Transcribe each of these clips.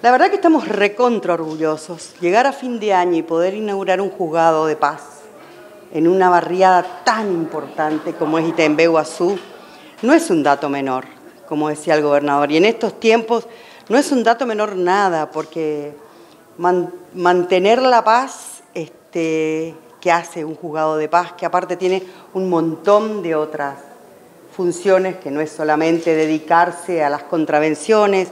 La verdad que estamos recontra orgullosos. Llegar a fin de año y poder inaugurar un juzgado de paz en una barriada tan importante como es Itembehuazú no es un dato menor, como decía el gobernador. Y en estos tiempos no es un dato menor nada, porque mantener la paz que hace un juzgado de paz, que aparte tiene un montón de otras funciones, que no es solamente dedicarse a las contravenciones.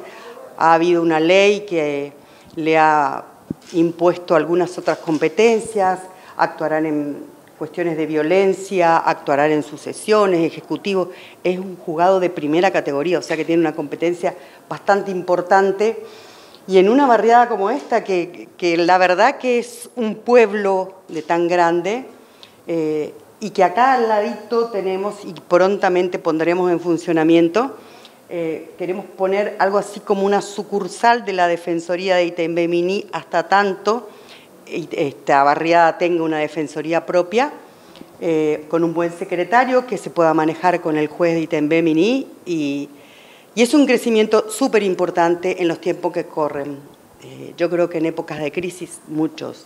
Ha habido una ley que le ha impuesto algunas otras competencias, actuarán en cuestiones de violencia, actuarán en sucesiones, ejecutivos. Es un juzgado de primera categoría, o sea que tiene una competencia bastante importante. Y en una barriada como esta, que la verdad que es un pueblo de tan grande, y que acá al ladito tenemos, y prontamente pondremos en funcionamiento, queremos poner algo así como una sucursal de la Defensoría de Itaembé Miní, hasta tanto esta barriada tenga una defensoría propia, con un buen secretario que se pueda manejar con el juez de Itaembé Miní, y es un crecimiento súper importante en los tiempos que corren. Yo creo que en épocas de crisis muchos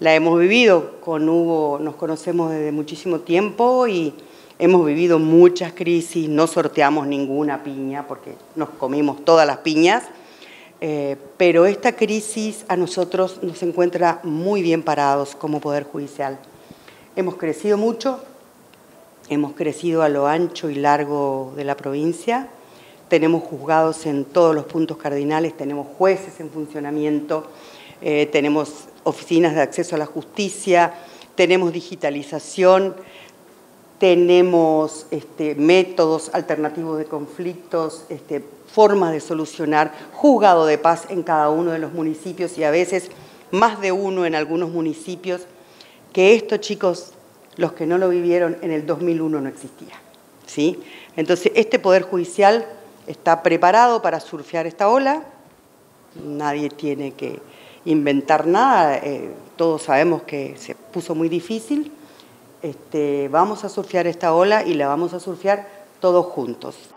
la hemos vivido. Con Hugo nos conocemos desde muchísimo tiempo y hemos vivido muchas crisis, no sorteamos ninguna piña porque nos comimos todas las piñas, pero esta crisis a nosotros nos encuentra muy bien parados como Poder Judicial. Hemos crecido mucho, hemos crecido a lo ancho y largo de la provincia, tenemos juzgados en todos los puntos cardinales, tenemos jueces en funcionamiento, tenemos oficinas de acceso a la justicia, tenemos digitalización, tenemos métodos alternativos de conflictos, formas de solucionar, juzgado de paz en cada uno de los municipios y a veces más de uno en algunos municipios, que esto, chicos, los que no lo vivieron, en el 2001 no existía, ¿sí? Entonces, este Poder Judicial está preparado para surfear esta ola, nadie tiene que inventar nada, todos sabemos que se puso muy difícil. Vamos a surfear esta ola y la vamos a surfear todos juntos.